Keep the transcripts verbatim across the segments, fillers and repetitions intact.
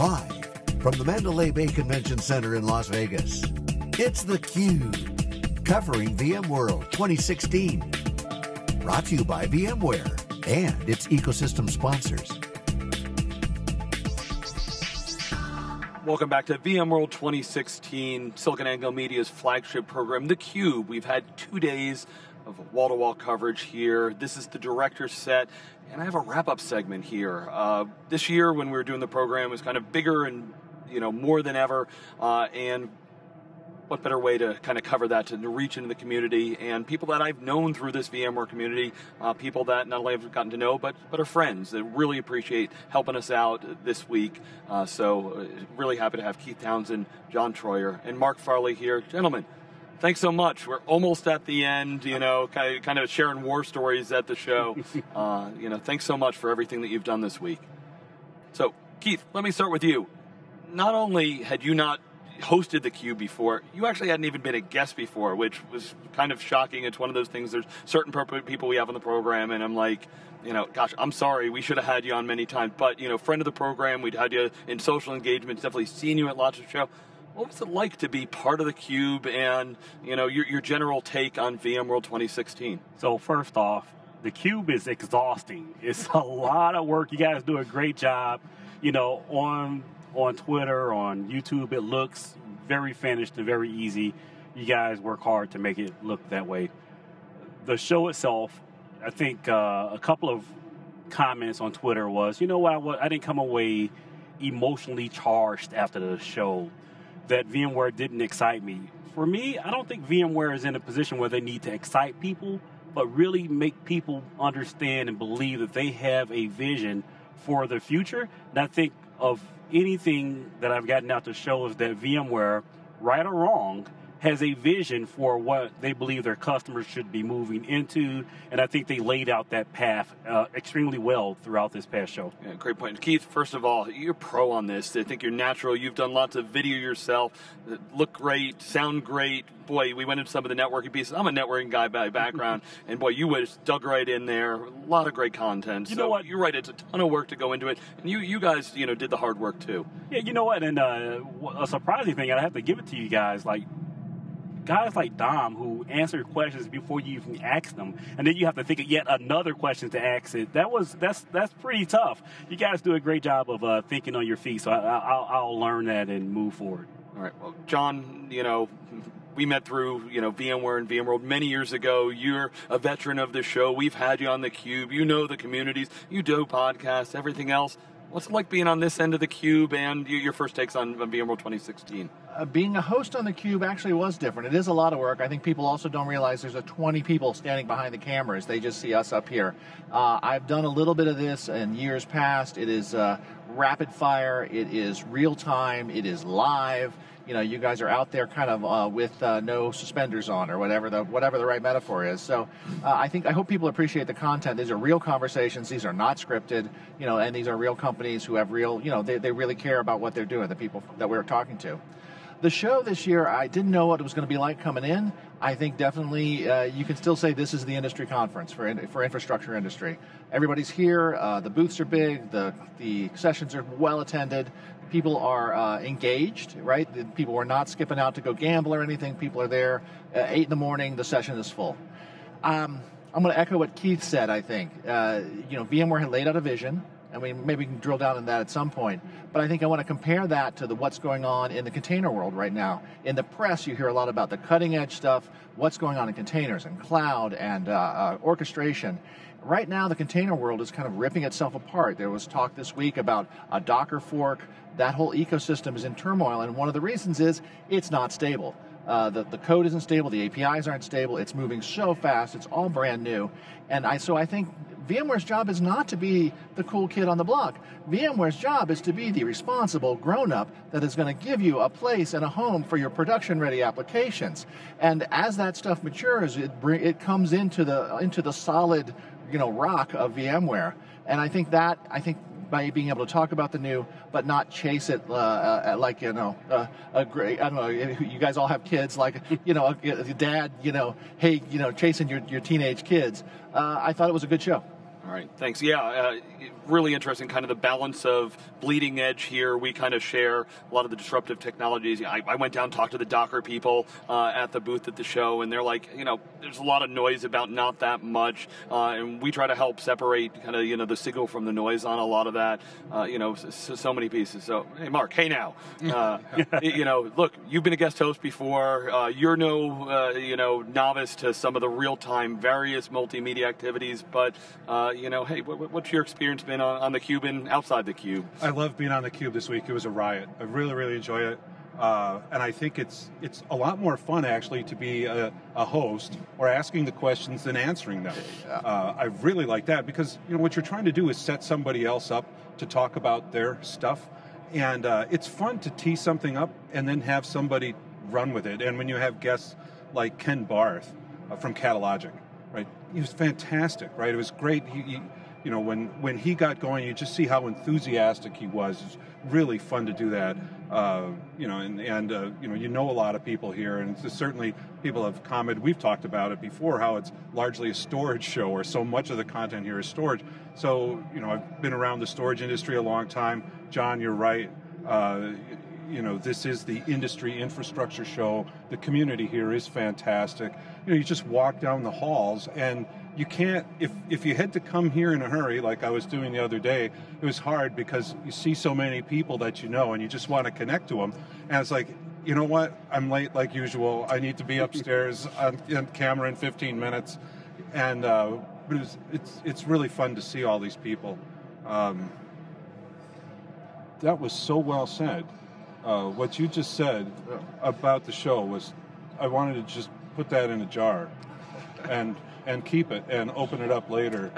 Live from the Mandalay Bay Convention Center in Las Vegas, it's theCUBE, covering VMworld twenty sixteen. Brought to you by VMware and its ecosystem sponsors. Welcome back to VMworld twenty sixteen, SiliconANGLE Media's flagship program, theCUBE. We've had two days of wall-to-wall coverage here. This is the director set, and I have a wrap-up segment here. Uh, this year, when we were doing the program, it was kind of bigger and, you know, more than ever, uh, and what better way to kind of cover that, to reach into the community and people that I've known through this VMware community, uh, people that not only I've gotten to know, but, but are friends that really appreciate helping us out this week. Uh, so really happy to have Keith Townsend, John Troyer, and Mark Farley here. Gentlemen, thanks so much. We're almost at the end, you know, kind of sharing war stories at the show. Uh, you know, thanks so much for everything that you've done this week. So Keith, let me start with you. Not only had you not hosted theCUBE before, you actually hadn't even been a guest before, which was kind of shocking. It's one of those things, there's certain people we have on the program, and I'm like, you know, gosh, I'm sorry, we should have had you on many times, but, you know, friend of the program, we'd had you in social engagement, definitely seen you at lots of shows. What was it like to be part of theCUBE and, you know, your, your general take on VMworld twenty sixteen? So first off, theCUBE is exhausting. It's a lot of work. You guys do a great job, you know, on on Twitter, on YouTube, it looks very finished and very easy. You guys work hard to make it look that way. The show itself, I think uh, a couple of comments on Twitter was, you know what, I, I didn't come away emotionally charged after the show, that VMware didn't excite me. For me, I don't think VMware is in a position where they need to excite people, but really make people understand and believe that they have a vision for the future. And I think of anything that I've gotten out to show is that VMware, right or wrong, has a vision for what they believe their customers should be moving into, and I think they laid out that path uh, extremely well throughout this past show. Yeah, great point. Keith, first of all, you're pro on this. I think you're natural. You've done lots of video yourself. Look great, sound great. Boy, we went into some of the networking pieces. I'm a networking guy by background, and boy, you dug right in there. A lot of great content. You so know what? You're right. It's a ton of work to go into it, and you, you guys, you know, did the hard work too. Yeah, you know what? And uh, a surprising thing, and I have to give it to you guys, like, guys like Dom who answered questions before you even asked them, and then you have to think of yet another question to ask it. That was that's that's pretty tough. You guys do a great job of uh, thinking on your feet, so I, I'll, I'll learn that and move forward. All right, well, John, you know, we met through, you know, VMware and VMworld many years ago. You're a veteran of the show. We've had you on theCUBE. You know the communities. You do podcasts, everything else. What's it like being on this end of theCUBE and your first takes on VMworld twenty sixteen? Uh, being a host on theCUBE actually was different. It is a lot of work. I think people also don't realize there's a twenty people standing behind the cameras. They just see us up here. Uh, I've done a little bit of this in years past. It is uh, rapid fire. It is real time. It is live. You know, you guys are out there kind of uh, with uh, no suspenders on, or whatever the whatever the right metaphor is. So uh, I think I hope people appreciate the content. These are real conversations. These are not scripted, you know, and these are real companies who have real, you know, they, they really care about what they're doing, the people that we're talking to. The show this year, I didn't know what it was going to be like coming in. I think definitely uh, you can still say this is the industry conference for in, for infrastructure industry. Everybody's here. Uh, the booths are big. The, the sessions are well attended. People are uh, engaged, right? The people are not skipping out to go gamble or anything. People are there at eight in the morning. The session is full. Um, I'm going to echo what Keith said, I think. Uh, you know, VMware had laid out a vision. I mean, maybe we can drill down on that at some point. But I think I want to compare that to the what's going on in the container world right now. In the press, you hear a lot about the cutting-edge stuff, what's going on in containers and cloud and uh, uh, orchestration. Right now, the container world is kind of ripping itself apart. There was talk this week about a Docker fork. That whole ecosystem is in turmoil, and one of the reasons is it's not stable. Uh, the, the code isn't stable, the A P Is aren't stable, it's moving so fast, it's all brand new. And I, so I think VMware's job is not to be the cool kid on the block. VMware's job is to be the responsible grown-up that is going to give you a place and a home for your production-ready applications. And as that stuff matures, it, bring, it comes into the, into the solid, you know, rock of VMware. And I think that, I think by being able to talk about the new, but not chase it uh, uh, like, you know, uh, a great, I don't know, you guys all have kids, like, you know, a, a dad, you know, hey, you know, chasing your, your teenage kids. Uh, I thought it was a good show. All All right, thanks. Yeah, uh, really interesting, kind of the balance of bleeding edge here. We kind of share a lot of the disruptive technologies. I, I went down and talked to the Docker people uh, at the booth at the show, and they're like, you know, there's a lot of noise about not that much, uh, and we try to help separate kind of, you know, the signal from the noise on a lot of that, uh, you know, so, so many pieces. So, hey, Mark, hey now. Uh, you know, look, you've been a guest host before. Uh, you're no, uh, you know, novice to some of the real-time various multimedia activities, but... Uh, you know, hey, what's your experience been on, on theCUBE and outside theCUBE? I love being on theCUBE this week. It was a riot. I really, really enjoy it. Uh, and I think it's it's a lot more fun, actually, to be a, a host or asking the questions than answering them. Yeah. Uh, I really like that because, you know, what you're trying to do is set somebody else up to talk about their stuff. And uh, it's fun to tee something up and then have somebody run with it. And when you have guests like Ken Barth uh, from Catalogic, right? He was fantastic, right? It was great. He, he, you know, when, when he got going, you just see how enthusiastic he was. It's really fun to do that. Uh, you know, and, and uh, you know, you know a lot of people here, and it's just certainly people have commented. We've talked about it before, how it's largely a storage show, or so much of the content here is storage. So, you know, I've been around the storage industry a long time. John, you're right. Uh, You know, this is the industry infrastructure show. The community here is fantastic. You know, you just walk down the halls and you can't, if, if you had to come here in a hurry, like I was doing the other day, it was hard because you see so many people that you know and you just want to connect to them. And it's like, you know what, I'm late like usual. I need to be upstairs on, on camera in fifteen minutes. And uh, but it was, it's, it's really fun to see all these people. Um, that was so well said. Uh, what you just said about the show was, I wanted to just put that in a jar and and keep it and open it up later.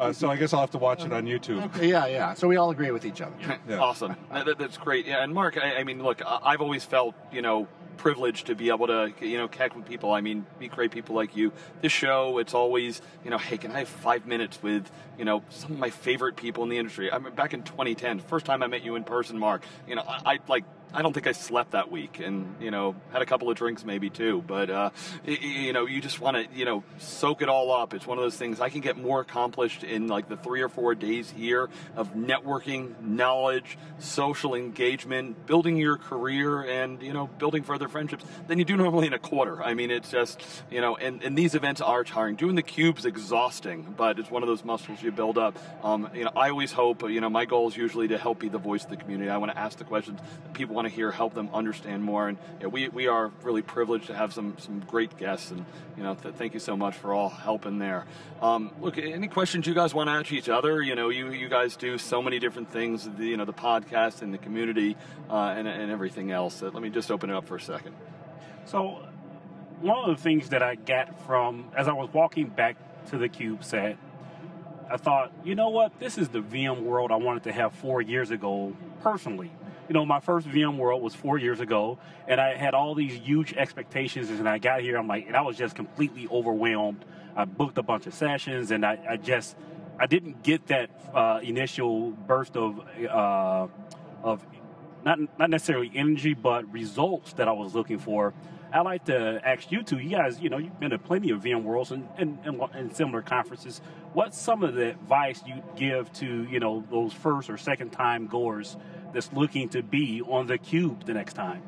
Uh, so I guess I'll have to watch it on YouTube. Okay, yeah, yeah. So we all agree with each other. Yeah. Yeah. Awesome. That, that's great. Yeah, and Mark, I, I mean, look, I've always felt, you know, privileged to be able to, you know, connect with people. I mean, meet great people like you. This show, it's always, you know, hey, can I have five minutes with, you know, some of my favorite people in the industry? I mean, back in twenty ten, first time I met you in person, Mark, you know, I, I like, I don't think I slept that week, and, you know, had a couple of drinks maybe too, but, uh, you know, you just want to, you know, soak it all up. It's one of those things I can get more accomplished in like the three or four days here of networking, knowledge, social engagement, building your career, and, you know, building further friendships than you do normally in a quarter. I mean, it's just, you know, and, and these events are tiring. Doing the cube's exhausting, but it's one of those muscles you build up. Um, you know, I always hope, you know, my goal is usually to help be the voice of the community. I want to ask the questions that people want want to hear, help them understand more, and you know, we, we are really privileged to have some some great guests, and you know, th thank you so much for all helping there. Um, look, any questions you guys want to ask each other? You know, you, you guys do so many different things, the, you know, the podcast and the community uh, and, and everything else. Uh, let me just open it up for a second. So one of the things that I got from, as I was walking back to the Cube set, I thought, you know what, this is the VMworld I wanted to have four years ago personally. You know, my first VMworld was four years ago, and I had all these huge expectations, and when I got here, I'm like, and I was just completely overwhelmed. I booked a bunch of sessions, and I, I just, I didn't get that uh, initial burst of, uh, of not, not necessarily energy, but results that I was looking for. I'd like to ask you two, you guys, you know, you've been at plenty of VMworlds and, and, and, and similar conferences. What's some of the advice you give to, you know, those first or second time goers that's looking to be on theCUBE the next time?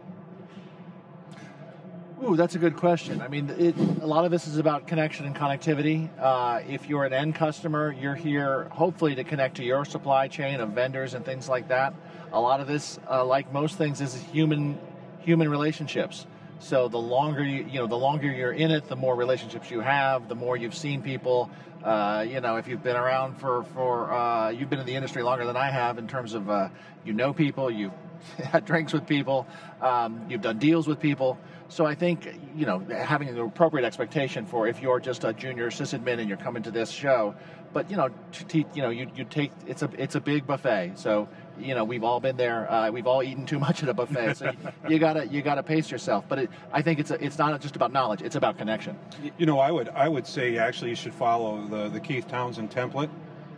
Ooh, that's a good question. I mean, it, a lot of this is about connection and connectivity. Uh, if you're an end customer, you're here hopefully to connect to your supply chain of vendors and things like that. A lot of this, uh, like most things, is human human relationships. So the longer you, you know, the longer you're in it, the more relationships you have, the more you've seen people. Uh, you know, if you've been around for, for uh, you've been in the industry longer than I have in terms of, uh, you know people, you've had drinks with people, um, you've done deals with people. So I think, you know, having the appropriate expectation for if you're just a junior sysadmin and you're coming to this show, but, you know, to teach, you know, you, you take, it's a, it's a big buffet. So, you know, we've all been there. Uh, we've all eaten too much at a buffet, so you, you gotta you gotta pace yourself. But it, I think it's a, it's not just about knowledge; it's about connection. You know, I would I would say actually you should follow the the Keith Townsend template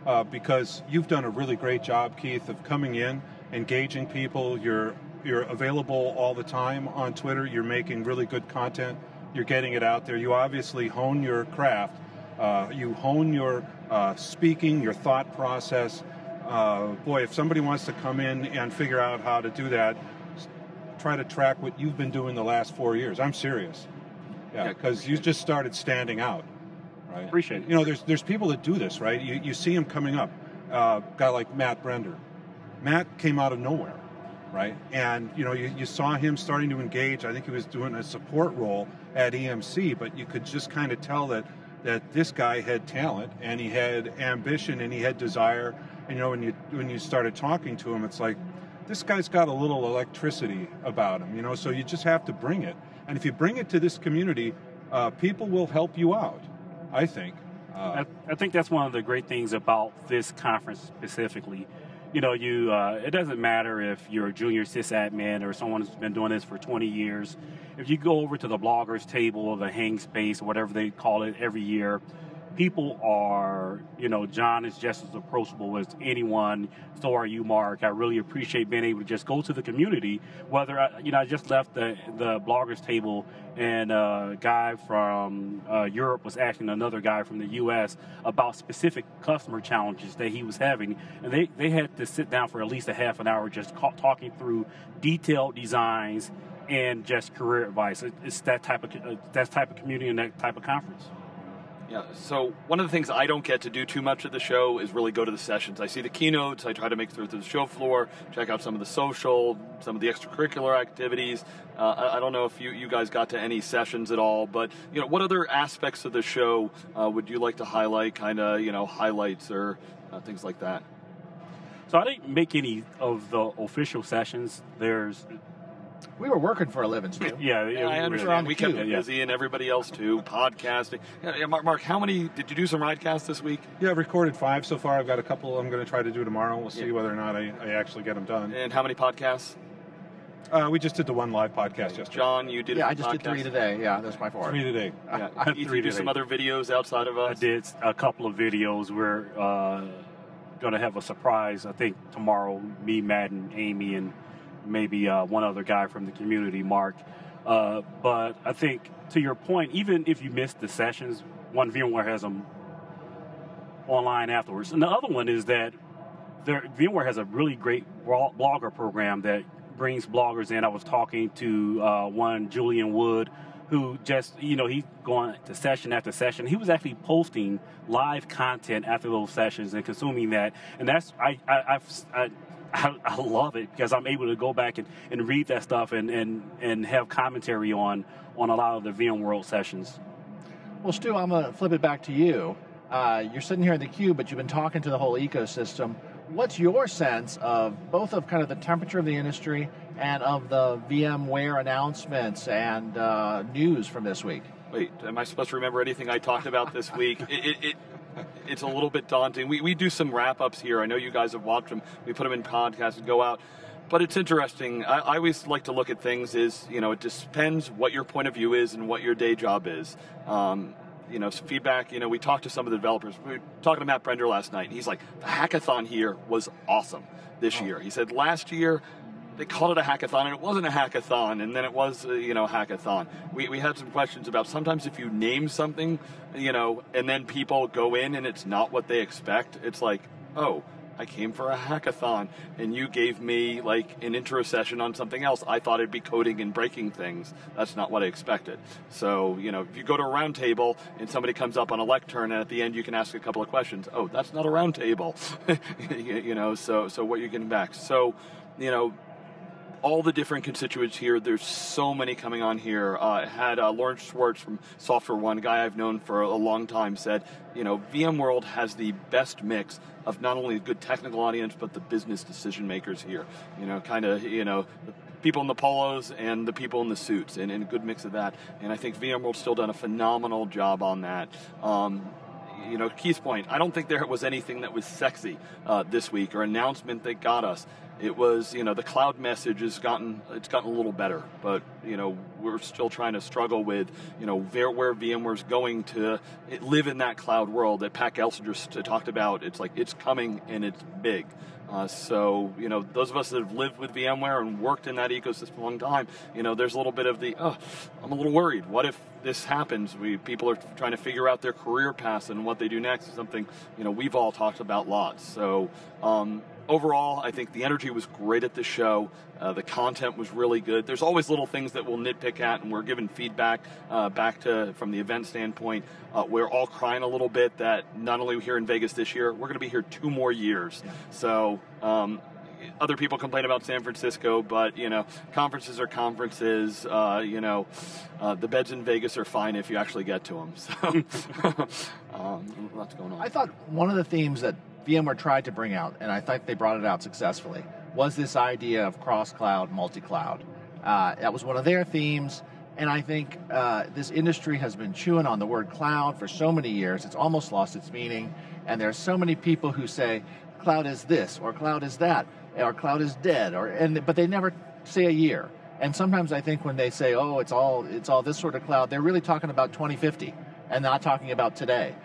uh, because you've done a really great job, Keith, of coming in, engaging people. You're you're available all the time on Twitter. You're making really good content. You're getting it out there. You obviously hone your craft. Uh, you hone your uh, speaking, your thought process. Uh, boy, if somebody wants to come in and figure out how to do that, try to track what you've been doing the last four years. I'm serious. Yeah, because yeah, you just started standing out. Right? Appreciate it. You know, there's, there's people that do this, right? You, you see them coming up. Uh, guy like Matt Brender. Matt came out of nowhere, right? And, you know, you, you saw him starting to engage. I think he was doing a support role at E M C, but you could just kind of tell that, that this guy had talent, and he had ambition, and he had desire. And, you know, when you, when you started talking to him, it's like, this guy's got a little electricity about him, you know, so you just have to bring it. And if you bring it to this community, uh, people will help you out, I think. Uh, I, I think that's one of the great things about this conference specifically. You know, you uh, it doesn't matter if you're a junior sysadmin or someone who's been doing this for twenty years. If you go over to the bloggers table or the hang space or whatever they call it every year, people are, you know, John is just as approachable as anyone. So are you, Mark. I really appreciate being able to just go to the community. Whether, I, you know, I just left the, the bloggers table, and a guy from uh, Europe was asking another guy from the U S about specific customer challenges that he was having. And they, they had to sit down for at least a half an hour just ca- talking through detailed designs and just career advice. It, it's that type of, uh, that type of community and that type of conference. Yeah, so one of the things I don't get to do too much at the show is really go to the sessions. I see the keynotes, I try to make it through to the show floor, check out some of the social, some of the extracurricular activities. Uh, I, I don't know if you, you guys got to any sessions at all, but you know, what other aspects of the show uh, would you like to highlight, kind of, you know, highlights or uh, things like that? So I didn't make any of the official sessions. There's... We were working for a living, Stu. Yeah, yeah, I understand. We kept busy, and everybody else too. Podcasting. Yeah, Mark, how many did you do? Some ridecasts this week? Yeah, I've recorded five so far. I've got a couple I'm going to try to do tomorrow. We'll see yeah. whether or not I, I actually get them done. And how many podcasts? Uh, we just did the one live podcast yesterday. John, you did. Yeah, I just podcast. did three today. Yeah, that's my four. Three today. Yeah. I, I three you today. Do some other videos outside of us. I did a couple of videos. We're uh, going to have a surprise, I think, tomorrow. Me, Matt, and Amy, and maybe uh, one other guy from the community, Mark. Uh, but I think, to your point, even if you missed the sessions, one, VMware has them online afterwards. And the other one is that there, VMware has a really great blogger program that brings bloggers in. I was talking to uh, one, Julian Wood, who just, you know, he's going to session after session. He was actually posting live content after those sessions and consuming that. And that's, I, I, I've, I, I, I love it because I'm able to go back and, and read that stuff and, and, and have commentary on, on a lot of the VMworld sessions. Well, Stu, I'm going to flip it back to you. Uh, you're sitting here in the cube, but you've been talking to the whole ecosystem. What's your sense of both of kind of the temperature of the industry and of the VMware announcements and uh, news from this week? Wait, am I supposed to remember anything I talked about this week? It, it, it, it's a little bit daunting. We, we do some wrap-ups here. I know you guys have watched them. We put them in podcasts and go out. But it's interesting. I, I always like to look at things as, you know, it just depends what your point of view is and what your day job is. Um, you know, some feedback, you know, we talked to some of the developers. We were talking to Matt Brender last night, and he's like, the hackathon here was awesome this oh. year. He said last year, they called it a hackathon, and it wasn't a hackathon, and then it was, uh, you know, hackathon. We we had some questions about sometimes if you name something, you know, and then people go in and it's not what they expect. It's like, oh, I came for a hackathon, and you gave me, like, an intro session on something else. I thought it'd be coding and breaking things. That's not what I expected. So, you know, if you go to a round table and somebody comes up on a lectern, and at the end you can ask a couple of questions. Oh, that's not a round table. you, you know, so, so what you're getting back. So, you know, all the different constituents here. There's so many coming on here. Uh, I had uh, Lawrence Schwartz from Software One, a guy I've known for a long time, said, you know, VMworld has the best mix of not only a good technical audience, but the business decision makers here. You know, kind of, you know, the people in the polos and the people in the suits, and, and a good mix of that. And I think VMworld's still done a phenomenal job on that. Um, You know, Keith's point, I don't think there was anything that was sexy uh, this week or announcement that got us. it was, you know, the cloud message has gotten, it's gotten a little better, but, you know, we're still trying to struggle with, you know, where, where VMware's going to live in that cloud world that Pat Gelsinger talked about. It's like, it's coming and it's big. Uh, so, you know, those of us that have lived with VMware and worked in that ecosystem a long time, you know, there's a little bit of the, oh, I'm a little worried. What if this happens? We, people are trying to figure out their career paths and what they do next is something, you know, we've all talked about lots. So, um, overall, I think the energy was great at the show. Uh, the content was really good. There's always little things that we'll nitpick at, and we're giving feedback uh, back to from the event standpoint. Uh, we're all crying a little bit that not only are we here in Vegas this year, we're going to be here two more years. Yeah. So um, other people complain about San Francisco, but you know, conferences are conferences. Uh, you know, uh, the beds in Vegas are fine if you actually get to them. So um, lots going on. I thought one of the themes that VMware tried to bring out, and I think they brought it out successfully, was this idea of cross-cloud, multi-cloud. Uh, that was one of their themes, and I think uh, this industry has been chewing on the word cloud for so many years, it's almost lost its meaning, and there are so many people who say, cloud is this, or cloud is that, or cloud is dead, or and but they never say a year. And sometimes I think when they say, oh, it's all, it's all this sort of cloud, they're really talking about twenty fifty, and not talking about today.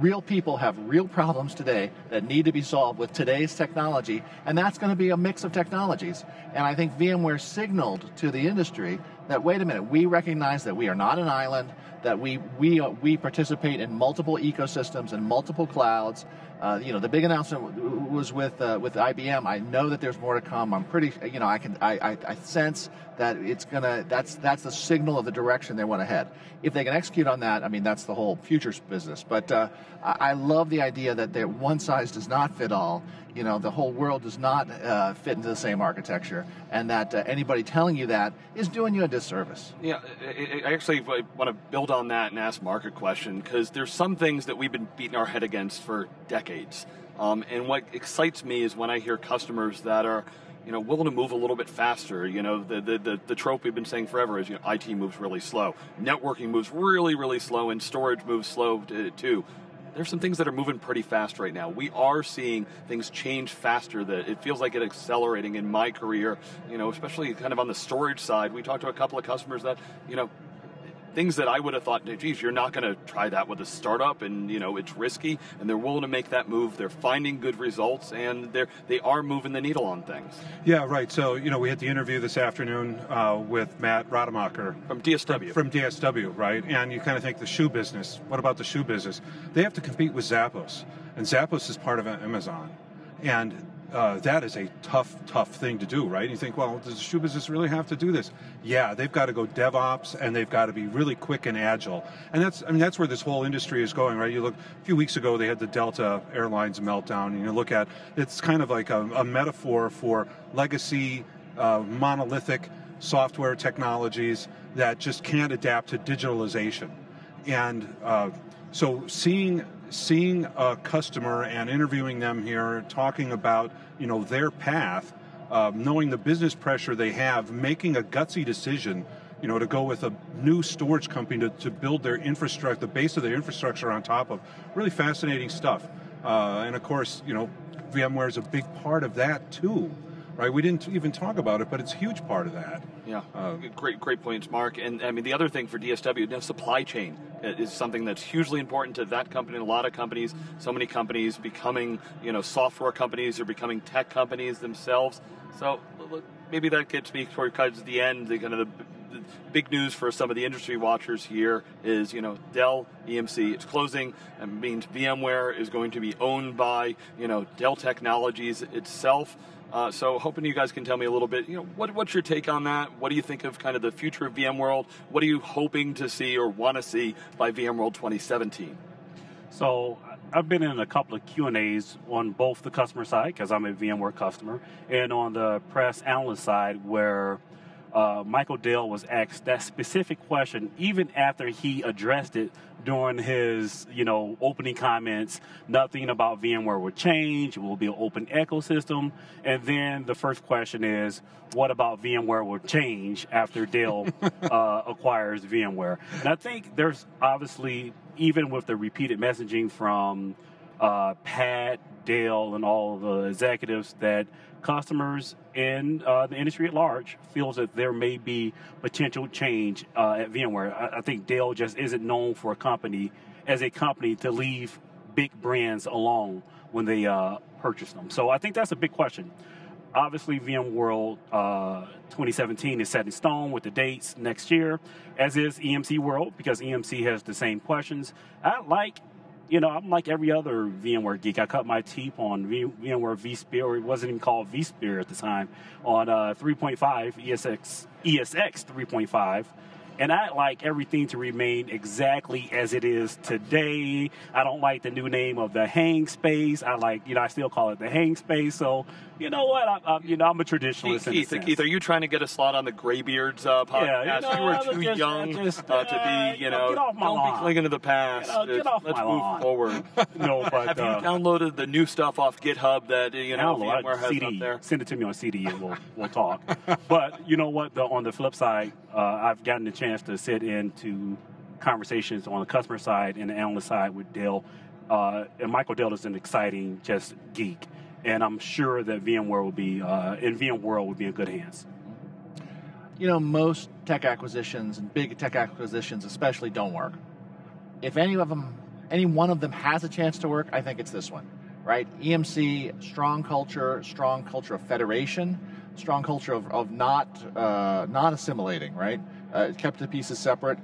Real people have real problems today that need to be solved with today's technology, and that's going to be a mix of technologies. And I think VMware signaled to the industry that, wait a minute, we recognize that we are not an island, that we, we, we participate in multiple ecosystems and multiple clouds. Uh, you know, the big announcement was with, uh, with I B M. I know that there's more to come. I'm pretty, you know, I, can, I, I, I sense that it's going to, that's, that's the signal of the direction they went ahead. If they can execute on that, I mean, that's the whole futures business. But uh, I, I love the idea that their one size does not fit all. You know, the whole world does not uh, fit into the same architecture, and that uh, anybody telling you that is doing you a disservice. Yeah, I actually want to build on that and ask Mark a question, because there's some things that we've been beating our head against for decades. Um, and what excites me is when I hear customers that are, you know, willing to move a little bit faster. You know, the, the, the, the trope we've been saying forever is, you know, I T moves really slow, networking moves really, really slow, and storage moves slow too. There's some things that are moving pretty fast right now. We are seeing things change faster. That it feels like it's accelerating in my career, you know, especially kind of on the storage side. We talked to a couple of customers that, you know, things that I would have thought, geez, you're not going to try that with a startup, and, you know, it's risky, and they're willing to make that move. They're finding good results, and they're, they are moving the needle on things. Yeah, right. So, you know, we had the interview this afternoon uh, with Matt Rademacher. From D S W. From, from D S W, right? And you kind of think the shoe business. What about the shoe business? They have to compete with Zappos, and Zappos is part of Amazon. And Uh, that is a tough, tough thing to do, right? And you think, well, does the shoe business really have to do this? Yeah, they've got to go DevOps, and they've got to be really quick and agile. And that's, I mean, that's where this whole industry is going, right? You look, a few weeks ago, they had the Delta Airlines meltdown, and you look at, it's kind of like a, a metaphor for legacy, uh, monolithic software technologies that just can't adapt to digitalization. And uh, so seeing... Seeing a customer and interviewing them here, talking about, you know, their path, uh, knowing the business pressure they have, making a gutsy decision, you know, to go with a new storage company to, to build their infrastructure, the base of their infrastructure on top of, really fascinating stuff. Uh, and of course, you know, VMware is a big part of that too. Right, we didn't even talk about it, but it's a huge part of that. Yeah, uh, great, great points, Mark. And I mean, the other thing for D S W, now supply chain is something that's hugely important to that company and a lot of companies. So many companies becoming, you know, software companies or becoming tech companies themselves. So maybe that gets me towards the end. The kind of the big news for some of the industry watchers here is, you know, Dell, E M C, it's closing, and means VMware is going to be owned by, you know, Dell Technologies itself. Uh, so hoping you guys can tell me a little bit, you know, what, what's your take on that? What do you think of kind of the future of VMworld? What are you hoping to see or want to see by VMworld twenty seventeen? So I've been in a couple of Q and A's on both the customer side, because I'm a VMware customer, and on the press analyst side, where Uh, Michael Dell was asked that specific question even after he addressed it during his, you know, opening comments. Nothing about VMware will change. It will be an open ecosystem. And then the first question is, what about VMware will change after Dell uh, acquires VMware? And I think there's obviously, even with the repeated messaging from uh, Pat, Dell, and all the executives, that customers and uh, the industry at large feels that there may be potential change uh, at VMware. I, I think Dell just isn't known for a company, as a company, to leave big brands alone when they uh, purchase them. So I think that's a big question. Obviously, VMworld uh, twenty seventeen is set in stone with the dates next year, as is E M C World, because E M C has the same questions. I like, you know, I'm like every other VMware geek. I cut my teeth on v VMware vSphere, or it wasn't even called vSphere at the time, on uh, three point five, E S X, E S X three point five. And I like everything to remain exactly as it is today. I don't like the new name of the hang space. I like, you know, I still call it the hang space. So, you know what? I, I, you know, I'm a traditionalist. Keith, in a Keith, sense. Keith, are you trying to get a slot on the Graybeards uh, podcast? Yeah, you, know, you were too just, young just, uh, to be, you know, get off my don't lawn. Be clinging to the past. You know, get off Let's my move lawn. Forward. No, but have uh, you downloaded the new stuff off GitHub that you know VMware has up there? Send it to me on C D, and we'll we'll talk. But you know what? The, on the flip side, uh, I've gotten the chance chance to sit into conversations on the customer side and the analyst side with Dell. Uh, and Michael Dell is an exciting, just geek. And I'm sure that VMware will be, uh, and VMworld will be in good hands. You know, most tech acquisitions, and big tech acquisitions especially, don't work. If any of them, any one of them has a chance to work, I think it's this one, right? E M C, strong culture, strong culture of federation, strong culture of, of not, uh, not assimilating, right? Uh, kept the pieces separate.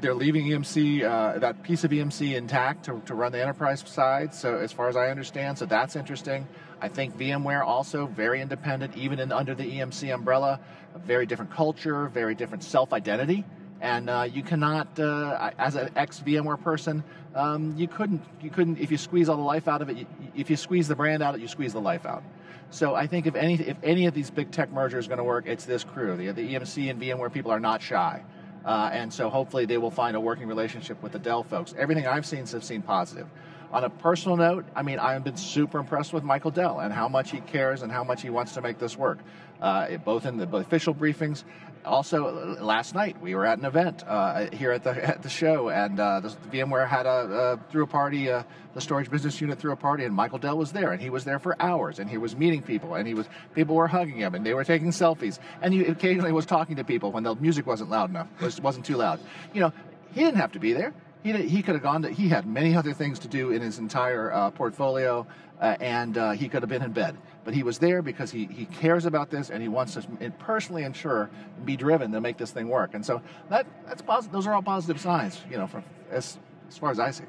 They're leaving E M C, uh, that piece of E M C intact to, to run the enterprise side, so as far as I understand, so that's interesting. I think VMware also very independent, even in, under the E M C umbrella, a very different culture, very different self-identity, and uh, you cannot, uh, as an ex-VMware person, um, you couldn't, you couldn't, if you squeeze all the life out of it, you, if you squeeze the brand out of it, you squeeze the life out. So I think if any, if any of these big tech mergers is going to work, it's this crew. The, the E M C and VMware people are not shy. Uh, and so hopefully they will find a working relationship with the Dell folks. Everything I've seen has seen positive. On a personal note, I mean, I've been super impressed with Michael Dell and how much he cares and how much he wants to make this work, uh, both in the official briefings. Also, last night we were at an event uh, here at the at the show, and uh, the, the VMware had a uh, threw a party. Uh, the storage business unit threw a party, and Michael Dell was there, and he was there for hours, and he was meeting people, and he was people were hugging him, and they were taking selfies, and he occasionally was talking to people when the music wasn't loud enough, was, wasn't too loud. You know, he didn't have to be there. He, he could have gone to, he had many other things to do in his entire uh, portfolio, uh, and uh, he could have been in bed. But he was there because he, he cares about this, and he wants to personally ensure, be driven to make this thing work. And so that, that's positive. Those are all positive signs, you know, from, as, as far as I see.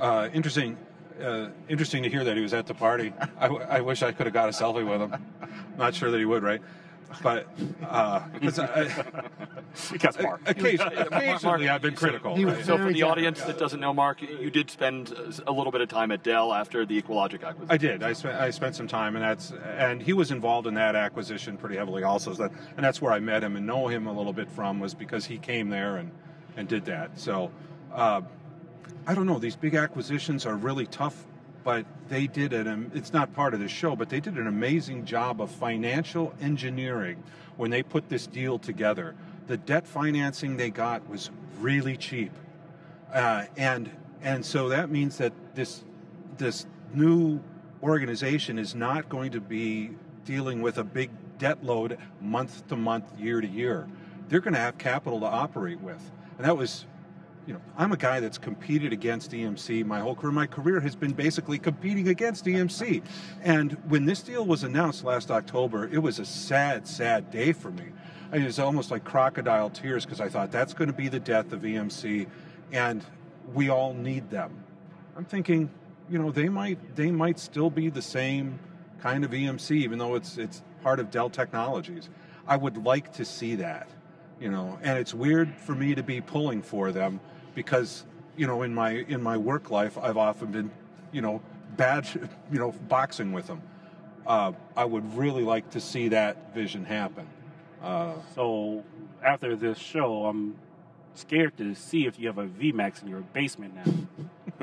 Uh, interesting, uh, interesting to hear that he was at the party. I, w I wish I could have got a selfie with him. Not sure that he would, right? But uh, because I, because Mark. Occasionally, occasionally I've been critical. So, right? So for the audience that doesn't know Mark, you did spend a little bit of time at Dell after the Equalogic acquisition. I did. I spent I spent some time, and that's and he was involved in that acquisition pretty heavily also. So that, and that's where I met him and know him a little bit from, was because he came there and and did that. So uh, I don't know. These big acquisitions are really tough. But they did it, it's not part of the show, but they did an amazing job of financial engineering when they put this deal together. The debt financing they got was really cheap. Uh, and and so that means that this, this new organization is not going to be dealing with a big debt load month to month, year to year. They're going to have capital to operate with. And that was... You know, I'm a guy that's competed against E M C my whole career. My career has been basically competing against E M C. And when this deal was announced last October, it was a sad, sad day for me. I mean, it was almost like crocodile tears, because I thought that's going to be the death of E M C, and we all need them. I'm thinking, you know, they might they might still be the same kind of E M C, even though it's it's part of Dell Technologies. I would like to see that. You know, and it's weird for me to be pulling for them, because, you know, in my in my work life, I've often been, you know, bad, you know, boxing with them. Uh, I would really like to see that vision happen. Uh, so after this show, I'm scared to see if you have a V MAX in your basement now.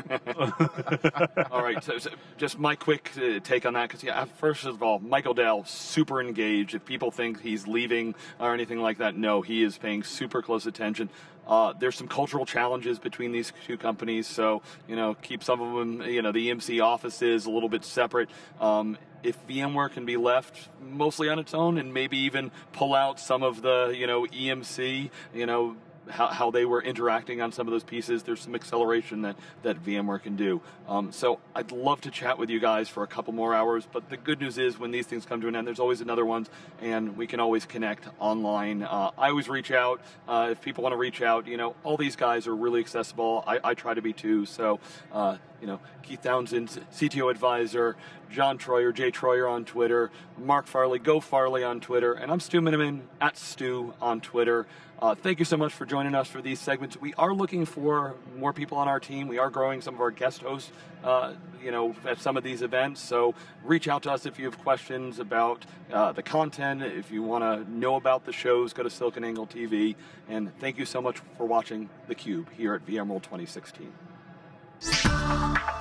All right, so, so just my quick uh, take on that, because yeah, first of all, Michael Dell, super engaged. If people think he's leaving or anything like that, no, he is paying super close attention. Uh, there's some cultural challenges between these two companies, so, you know, keep some of them, you know, the E M C offices a little bit separate. Um, if VMware can be left mostly on its own and maybe even pull out some of the, you know, E M C, you know, How, how they were interacting on some of those pieces, there's some acceleration that, that VMware can do. Um, so I'd love to chat with you guys for a couple more hours, but the good news is when these things come to an end, there's always another ones, and we can always connect online. Uh, I always reach out. Uh, if people want to reach out, you know, all these guys are really accessible. I, I try to be too, so... Uh, You know, Keith Townsend, C T O advisor, John Troyer, J Troyer on Twitter, Mark Farley, Go Farley on Twitter, and I'm Stu Miniman, at Stu on Twitter. Uh, thank you so much for joining us for these segments. We are looking for more people on our team. We are growing some of our guest hosts, uh, you know, at some of these events. So reach out to us if you have questions about uh, the content. If you want to know about the shows, go to SiliconANGLE T V. And thank you so much for watching theCUBE here at VMworld twenty sixteen. You